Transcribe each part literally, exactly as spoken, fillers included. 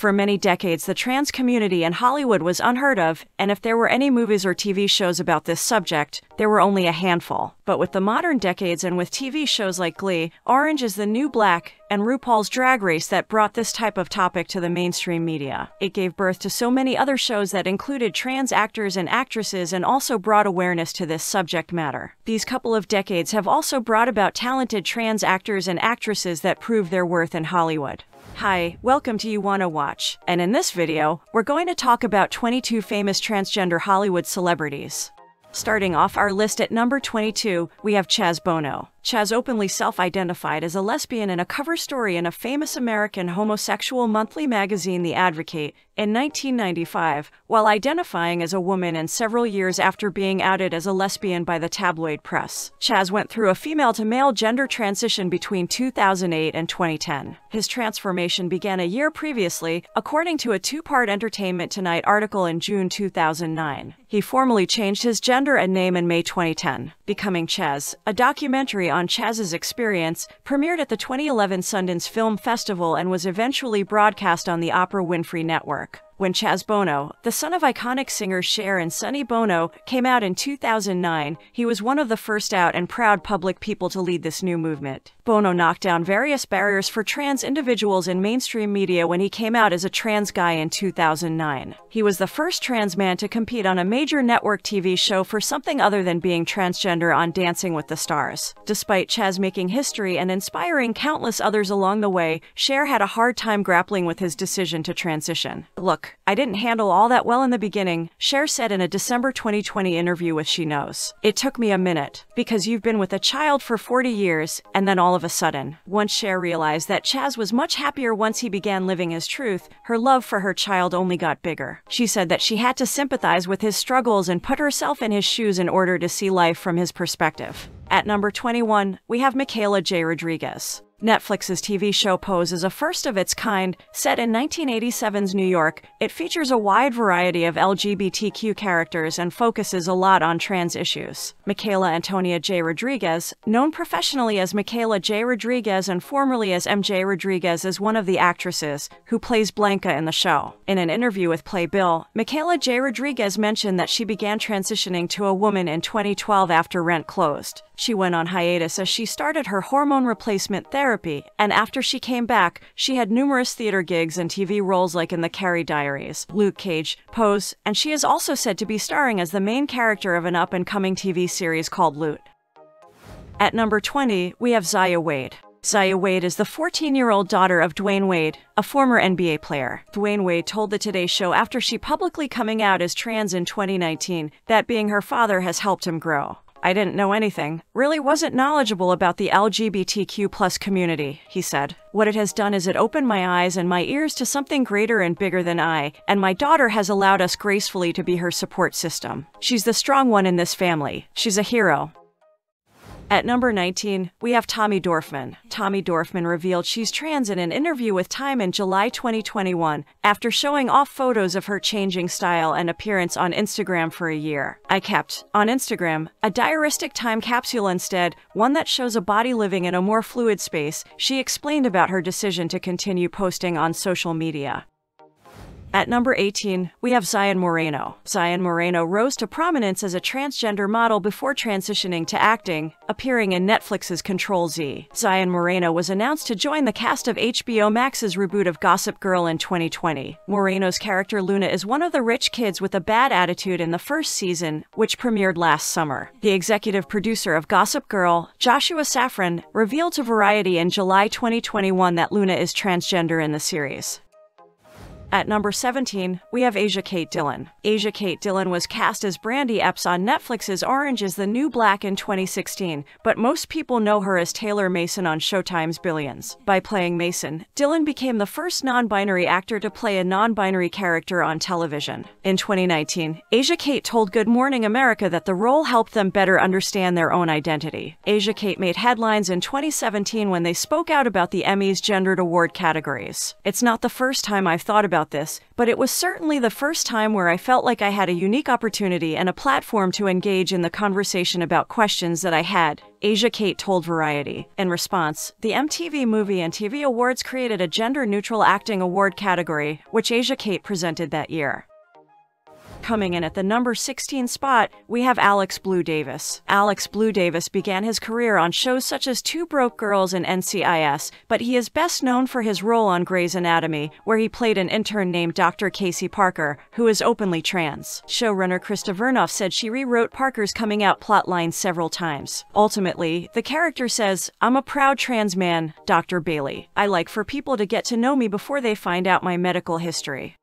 For many decades, the trans community in Hollywood was unheard of, and if there were any movies or T V shows about this subject, there were only a handful. But with the modern decades and with T V shows like Glee, Orange is the New Black, and RuPaul's Drag Race that brought this type of topic to the mainstream media. It gave birth to so many other shows that included trans actors and actresses and also brought awareness to this subject matter. These couple of decades have also brought about talented trans actors and actresses that prove their worth in Hollywood. Hi, welcome to You Wanna Watch, and in this video, we're going to talk about twenty-two famous transgender Hollywood celebrities. Starting off our list at number twenty-two, we have Chaz Bono. Chaz openly self-identified as a lesbian in a cover story in a famous American homosexual monthly magazine, The Advocate, in nineteen ninety-five, while identifying as a woman and several years after being outed as a lesbian by the tabloid press. Chaz went through a female-to-male gender transition between two thousand eight and twenty ten. His transformation began a year previously, according to a two-part Entertainment Tonight article in June two thousand nine. He formally changed his gender and name in May twenty ten. Becoming Chaz, a documentary on Chaz's experience, premiered at the twenty eleven Sundance Film Festival and was eventually broadcast on the Oprah Winfrey Network. When Chaz Bono, the son of iconic singers Cher and Sonny Bono, came out in two thousand nine, he was one of the first out and proud public people to lead this new movement. Bono knocked down various barriers for trans individuals in mainstream media when he came out as a trans guy in two thousand nine. He was the first trans man to compete on a major network T V show for something other than being transgender on Dancing with the Stars. Despite Chaz making history and inspiring countless others along the way, Cher had a hard time grappling with his decision to transition. Look, I didn't handle all that well in the beginning, Cher said in a December twenty twenty interview with She Knows. It took me a minute, because you've been with a child for forty years, and then all of a sudden. Once Cher realized that Chaz was much happier once he began living his truth, her love for her child only got bigger. She said that she had to sympathize with his struggles and put herself in his shoes in order to see life from his perspective. At number twenty-one, we have Michaela J. Rodriguez. Netflix's T V show Pose is a first of its kind. Set in nineteen eighty-seven's New York, it features a wide variety of L G B T Q characters and focuses a lot on trans issues. Michaela Antonia J. Rodriguez, known professionally as Michaela J. Rodriguez and formerly as M J Rodriguez, is one of the actresses who plays Blanca in the show. In an interview with Playbill, Michaela J. Rodriguez mentioned that she began transitioning to a woman in twenty twelve after Rent closed. She went on hiatus as she started her hormone replacement therapy, and after she came back, she had numerous theater gigs and T V roles like in The Carrie Diaries, Luke Cage, Pose, and she is also said to be starring as the main character of an up-and-coming T V series called Loot. At number twenty, we have Zaya Wade. Zaya Wade is the fourteen-year-old daughter of Dwayne Wade, a former N B A player. Dwayne Wade told The Today Show after she publicly coming out as trans in twenty nineteen that being her father has helped him grow. I didn't know anything, really wasn't knowledgeable about the L G B T Q plus community, he said. What it has done is it opened my eyes and my ears to something greater and bigger than I, and my daughter has allowed us gracefully to be her support system. She's the strong one in this family. She's a hero. At number nineteen, we have Tommy Dorfman. Tommy Dorfman revealed she's trans in an interview with Time in July twenty twenty-one, after showing off photos of her changing style and appearance on Instagram for a year. I kept, on Instagram, a diaristic time capsule instead, one that shows a body living in a more fluid space, she explained about her decision to continue posting on social media. At number eighteen, we have Zion Moreno. Zion Moreno rose to prominence as a transgender model before transitioning to acting, appearing in Netflix's Control Z. Zion Moreno was announced to join the cast of H B O Max's reboot of Gossip Girl in twenty twenty. Moreno's character Luna is one of the rich kids with a bad attitude in the first season, which premiered last summer. The executive producer of Gossip Girl, Joshua Safran, revealed to Variety in July twenty twenty-one that Luna is transgender in the series. At number seventeen, we have Asia-Kate Dillon. Asia-Kate Dillon was cast as Brandy Epps on Netflix's Orange is the New Black in twenty sixteen, but most people know her as Taylor Mason on Showtime's Billions. By playing Mason, Dillon became the first non-binary actor to play a non-binary character on television. In twenty nineteen, Asia-Kate told Good Morning America that the role helped them better understand their own identity. Asia-Kate made headlines in twenty seventeen when they spoke out about the Emmy's gendered award categories. It's not the first time I've thought about about this, but it was certainly the first time where I felt like I had a unique opportunity and a platform to engage in the conversation about questions that I had, Asia-Kate told Variety. In response, the M T V Movie and T V Awards created a gender-neutral acting award category, which Asia-Kate presented that year. Coming in at the number sixteen spot, we have Alex Blue Davis. Alex Blue Davis began his career on shows such as Two Broke Girls and N C I S, but he is best known for his role on Grey's Anatomy, where he played an intern named Doctor Casey Parker, who is openly trans. Showrunner Krista Vernoff said she rewrote Parker's coming-out plotline several times. Ultimately, the character says, "I'm a proud trans man, Doctor Bailey. I like for people to get to know me before they find out my medical history."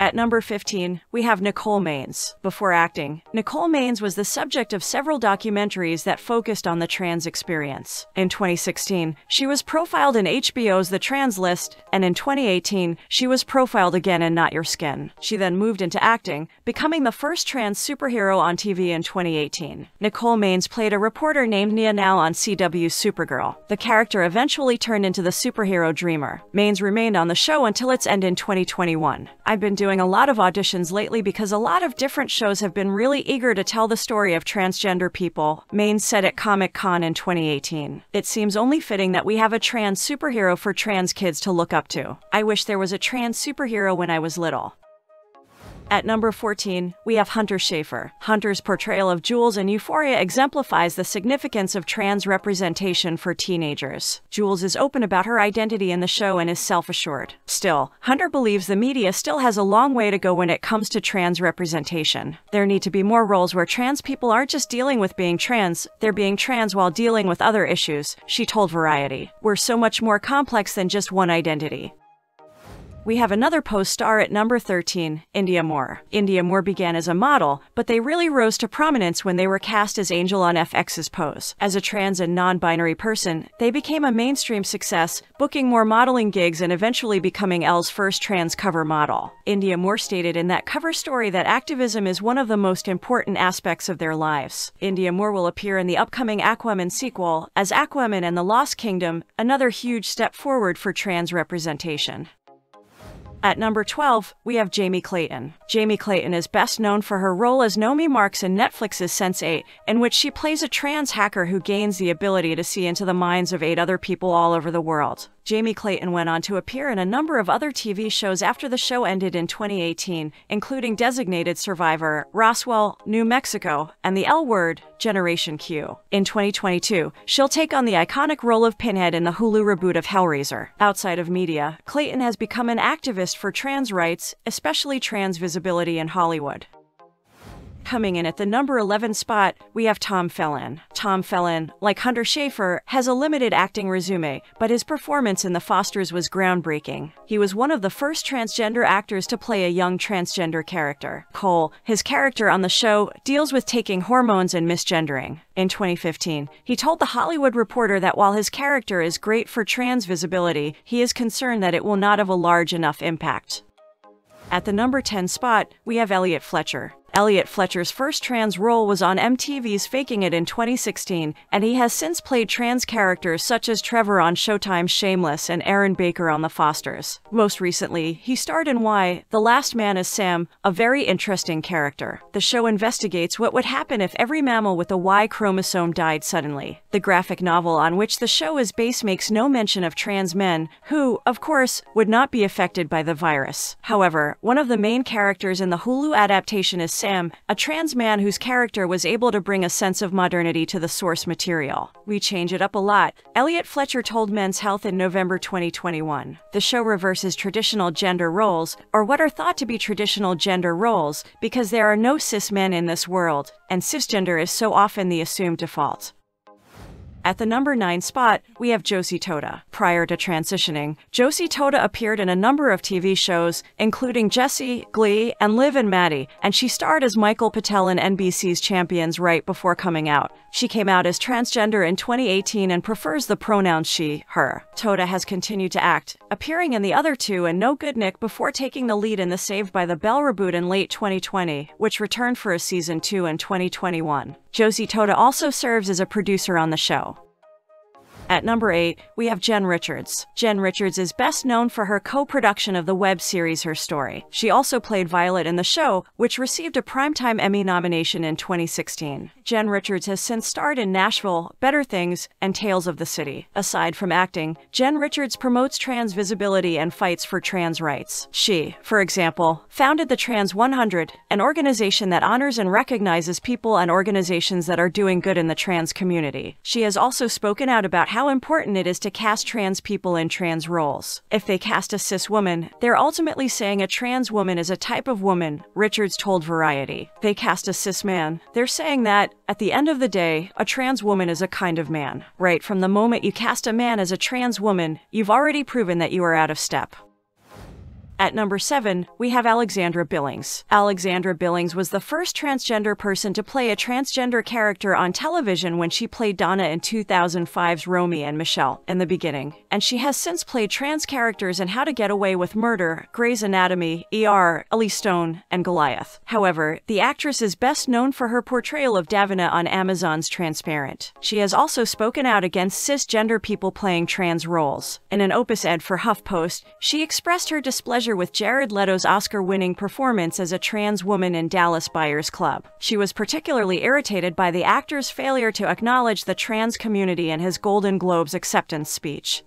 At number fifteen, we have Nicole Maines. Before acting, Nicole Maines was the subject of several documentaries that focused on the trans experience. In twenty sixteen, she was profiled in H B O's The Trans List, and in twenty eighteen, she was profiled again in Not Your Skin. She then moved into acting, becoming the first trans superhero on T V in twenty eighteen. Nicole Maines played a reporter named Nia Now on C W's Supergirl. The character eventually turned into the superhero Dreamer. Maines remained on the show until its end in twenty twenty-one. I've been doing a lot of auditions lately because a lot of different shows have been really eager to tell the story of transgender people, Maines said at Comic-Con in twenty eighteen. It seems only fitting that we have a trans superhero for trans kids to look up to. I wish there was a trans superhero when I was little. At number fourteen, we have Hunter Schafer. Hunter's portrayal of Jules in Euphoria exemplifies the significance of trans representation for teenagers. Jules is open about her identity in the show and is self-assured. Still, Hunter believes the media still has a long way to go when it comes to trans representation. There need to be more roles where trans people aren't just dealing with being trans, they're being trans while dealing with other issues, she told Variety. We're so much more complex than just one identity. We have another post-star at number thirteen, Indya Moore. Indya Moore began as a model, but they really rose to prominence when they were cast as Angel on F X's Pose. As a trans and non-binary person, they became a mainstream success, booking more modeling gigs and eventually becoming Elle's first trans cover model. Indya Moore stated in that cover story that activism is one of the most important aspects of their lives. Indya Moore will appear in the upcoming Aquaman sequel as Aquaman and the Lost Kingdom, another huge step forward for trans representation. At number twelve, we have Jamie Clayton. Jamie Clayton is best known for her role as Nomi Marks in Netflix's sense eight, in which she plays a trans hacker who gains the ability to see into the minds of eight other people all over the world. Jamie Clayton went on to appear in a number of other T V shows after the show ended in twenty eighteen, including Designated Survivor, Roswell, New Mexico, and The L Word, Generation Q. In twenty twenty-two, she'll take on the iconic role of Pinhead in the Hulu reboot of Hellraiser. Outside of media, Clayton has become an activist for trans rights, especially trans visibility in Hollywood. Coming in at the number eleven spot, we have Tom Felton. Tom Felton, like Hunter Schafer, has a limited acting resume, but his performance in The Fosters was groundbreaking. He was one of the first transgender actors to play a young transgender character. Cole, his character on the show, deals with taking hormones and misgendering. In twenty fifteen, he told The Hollywood Reporter that while his character is great for trans visibility, he is concerned that it will not have a large enough impact. At the number ten spot, we have Elliot Fletcher. Elliot Fletcher's first trans role was on M T V's Faking It in twenty sixteen, and he has since played trans characters such as Trevor on Showtime's Shameless and Aaron Baker on The Fosters. Most recently, he starred in Why, The Last Man is Sam, a very interesting character. The show investigates what would happen if every mammal with a Y chromosome died suddenly. The graphic novel on which the show is based makes no mention of trans men, who, of course, would not be affected by the virus. However, one of the main characters in the Hulu adaptation is Sam, a trans man whose character was able to bring a sense of modernity to the source material. We change it up a lot, Elliot Fletcher told Men's Health in November twenty twenty-one. The show reverses traditional gender roles, or what are thought to be traditional gender roles, because there are no cis men in this world, and cisgender is so often the assumed default. At the number nine spot, we have Josie Totah. Prior to transitioning, Josie Totah appeared in a number of T V shows, including Jessie, Glee, and Liv and Maddie, and she starred as Michael Patel in N B C's Champions right before coming out. She came out as transgender in twenty eighteen and prefers the pronoun she, her. Totah has continued to act, appearing in The Other Two and No Good Nick before taking the lead in the Saved by the Bell reboot in late twenty twenty, which returned for a season two in twenty twenty-one. Josie Totah also serves as a producer on the show. At number eight, we have Jen Richards. Jen Richards is best known for her co-production of the web series Her Story. She also played Violet in the show, which received a Primetime Emmy nomination in twenty sixteen. Jen Richards has since starred in Nashville, Better Things, and Tales of the City. Aside from acting, Jen Richards promotes trans visibility and fights for trans rights. She, for example, founded the Trans one hundred, an organization that honors and recognizes people and organizations that are doing good in the trans community. She has also spoken out about how important it is to cast trans people in trans roles. If they cast a cis woman, they're ultimately saying a trans woman is a type of woman, Richards told Variety. They cast a cis man, they're saying that, at the end of the day, a trans woman is a kind of man. Right from the moment you cast a man as a trans woman, you've already proven that you are out of step. At number seven, we have Alexandra Billings. Alexandra Billings was the first transgender person to play a transgender character on television when she played Donna in two thousand five's Romy and Michelle in the beginning, and she has since played trans characters in How to Get Away with Murder, Grey's Anatomy, E R, Ellie Stone, and Goliath. However, the actress is best known for her portrayal of Davina on Amazon's Transparent. She has also spoken out against cisgender people playing trans roles. In an opus ed for HuffPost, she expressed her displeasure with Jared Leto's Oscar-winning performance as a trans woman in Dallas Buyers Club. She was particularly irritated by the actor's failure to acknowledge the trans community in his Golden Globes acceptance speech.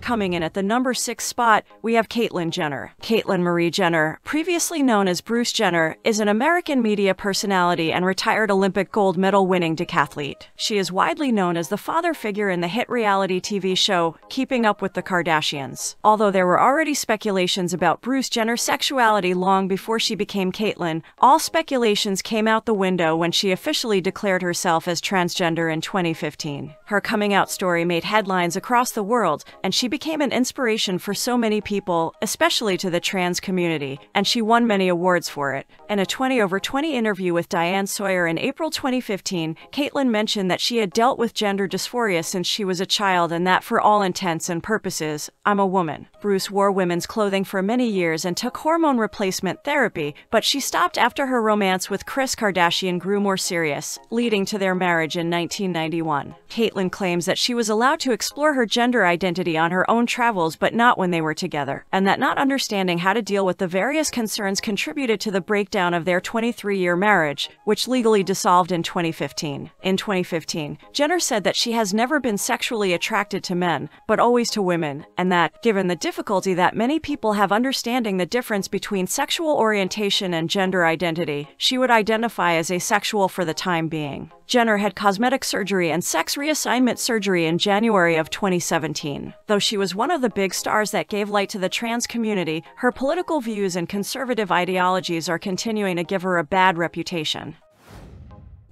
Coming in at the number six spot, we have Caitlyn Jenner. Caitlyn Marie Jenner, previously known as Bruce Jenner, is an American media personality and retired Olympic gold medal-winning decathlete. She is widely known as the father figure in the hit reality T V show Keeping Up with the Kardashians. Although there were already speculations about Bruce Jenner's sexuality long before she became Caitlyn, all speculations came out the window when she officially declared herself as transgender in twenty fifteen. Her coming-out story made headlines across the world, and she became an inspiration for so many people, especially to the trans community, and she won many awards for it. In a twenty over twenty interview with Diane Sawyer in April twenty fifteen, Caitlyn mentioned that she had dealt with gender dysphoria since she was a child and that, for all intents and purposes, I'm a woman. Bruce wore women's clothing for many years and took hormone replacement therapy, but she stopped after her romance with Kris Kardashian grew more serious, leading to their marriage in nineteen ninety-one. Caitlyn claims that she was allowed to explore her gender identity on her own travels, but not when they were together, and that not understanding how to deal with the various concerns contributed to the breakdown of their twenty-three year marriage, which legally dissolved in twenty fifteen. In twenty fifteen, Jenner said that she has never been sexually attracted to men, but always to women, and that, given the difficulty that many people have understanding the difference between sexual orientation and gender identity, she would identify as asexual for the time being. Jenner had cosmetic surgery and sex reassignment surgery in January of twenty seventeen. Though she was one of the big stars that gave light to the trans community, her political views and conservative ideologies are continuing to give her a bad reputation.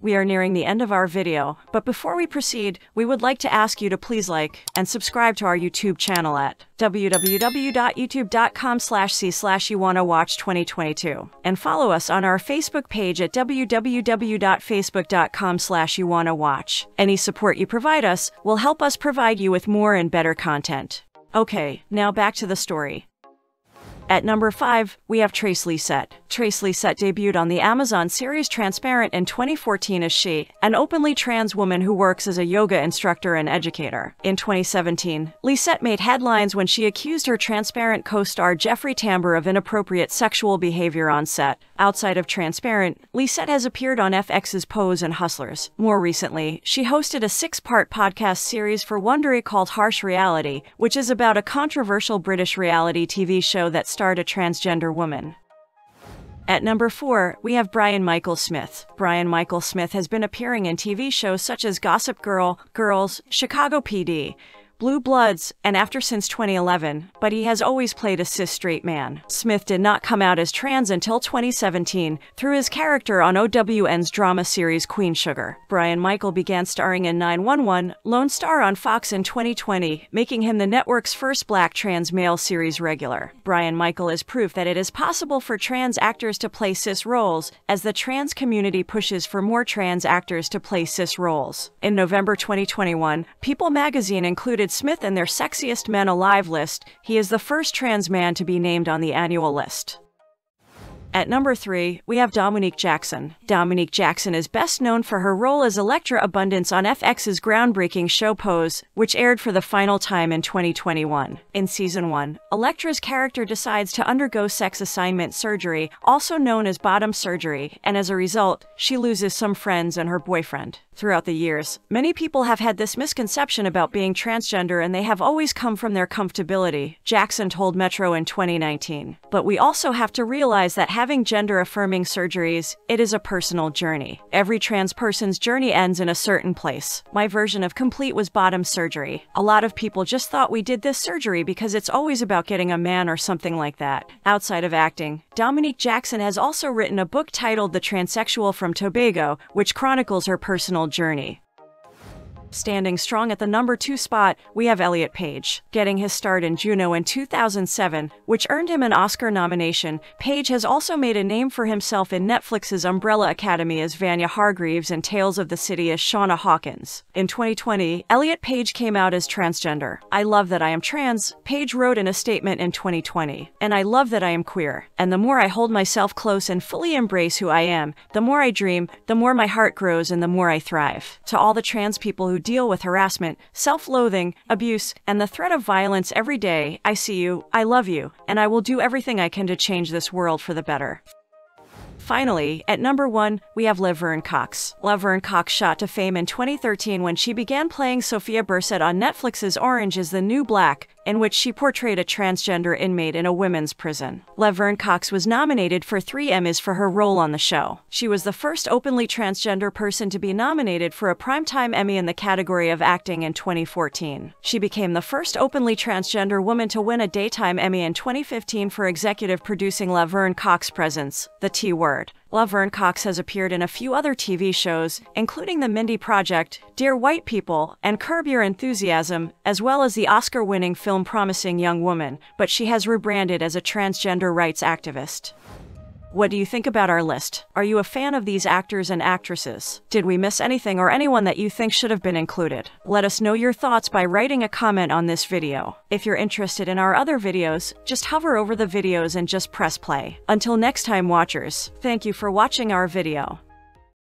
We are nearing the end of our video, but before we proceed, we would like to ask you to please like and subscribe to our YouTube channel at w w w dot youtube dot com slash c slash you wanna watch twenty twenty-two and follow us on our Facebook page at w w w dot facebook dot com slash you wanna watch. Any support you provide us will help us provide you with more and better content. Okay, now back to the story. At number five, we have Trace Lisette. Trace Lisette debuted on the Amazon series Transparent in twenty fourteen as she, an openly trans woman who works as a yoga instructor and educator. In twenty seventeen, Lisette made headlines when she accused her Transparent co-star Jeffrey Tambor of inappropriate sexual behavior on set. Outside of Transparent, Lisette has appeared on F X's Pose and Hustlers. More recently, she hosted a six part podcast series for Wondery called Harsh Reality, which is about a controversial British reality T V show that starred a transgender woman. At number four, we have Brian Michael Smith. Brian Michael Smith has been appearing in T V shows such as Gossip Girl, Girls, Chicago P D, Blue Bloods, and after since twenty eleven, but he has always played a cis straight man. Smith did not come out as trans until twenty seventeen through his character on O W N's drama series Queen Sugar. Brian Michael began starring in nine one one, Lone Star on Fox in twenty twenty, making him the network's first black trans male series regular. Brian Michael is proof that it is possible for trans actors to play cis roles, as the trans community pushes for more trans actors to play cis roles. In November twenty twenty-one, People magazine included Smith in their Sexiest Men Alive list. He is the first trans man to be named on the annual list. At number three, we have Dominique Jackson. Dominique Jackson is best known for her role as Electra Abundance on F X's groundbreaking show Pose, which aired for the final time in twenty twenty-one. In season one, Electra's character decides to undergo sex assignment surgery, also known as bottom surgery, and as a result, she loses some friends and her boyfriend. Throughout the years, many people have had this misconception about being transgender, and they have always come from their comfortability, Jackson told Metro in twenty nineteen. But we also have to realize that having gender-affirming surgeries, it is a personal journey. Every trans person's journey ends in a certain place. My version of complete was bottom surgery. A lot of people just thought we did this surgery because it's always about getting a man or something like that. Outside of acting, Dominique Jackson has also written a book titled The Transsexual from Tobago, which chronicles her personal journey. Standing strong at the number two spot, we have Elliot Page. Getting his start in Juno in two thousand seven, which earned him an Oscar nomination, Page has also made a name for himself in Netflix's Umbrella Academy as Vanya Hargreaves and Tales of the City as Shauna Hawkins. In twenty twenty, Elliot Page came out as transgender. "I love that I am trans," Page wrote in a statement in twenty twenty. "And I love that I am queer. And the more I hold myself close and fully embrace who I am, the more I dream, the more my heart grows, and the more I thrive." To all the trans people who deal with harassment, self-loathing, abuse, and the threat of violence every day, I see you, I love you, and I will do everything I can to change this world for the better. Finally, at number one, we have Laverne Cox. Laverne Cox shot to fame in twenty thirteen when she began playing Sophia Bursett on Netflix's Orange is the New Black, in which she portrayed a transgender inmate in a women's prison. Laverne Cox was nominated for three Emmys for her role on the show. She was the first openly transgender person to be nominated for a Primetime Emmy in the category of acting in twenty fourteen. She became the first openly transgender woman to win a Daytime Emmy in twenty fifteen for executive producing Laverne Cox's Presence, The T Word. Laverne Cox has appeared in a few other T V shows, including The Mindy Project, Dear White People, and Curb Your Enthusiasm, as well as the Oscar-winning film Promising Young Woman, but she has rebranded as a transgender rights activist. What do you think about our list? Are you a fan of these actors and actresses? Did we miss anything or anyone that you think should have been included? Let us know your thoughts by writing a comment on this video. If you're interested in our other videos, just hover over the videos and just press play. Until next time, watchers, thank you for watching our video.